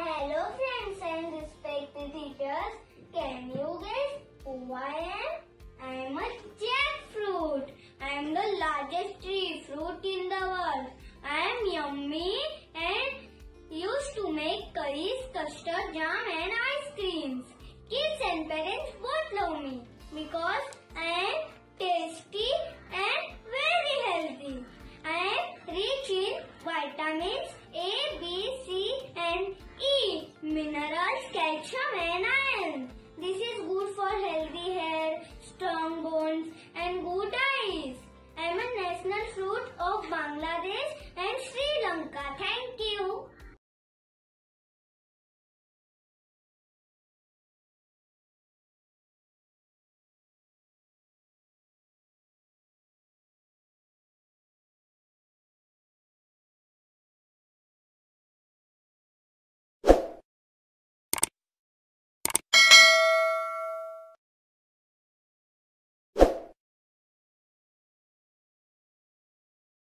Hello friends and respected teachers, can you guess who I am? I am a jackfruit. I am the largest tree fruit in the world. I am yummy and used to make curries, custard, jam and ice creams. Kids and parents both love me because I am tasty and very healthy. I am rich in vitamins A, B, C and E, minerals, calcium and iron. This is good for healthy hair, strong bones and good eyes. I am a national fruit of Bangladesh and Sri Lanka.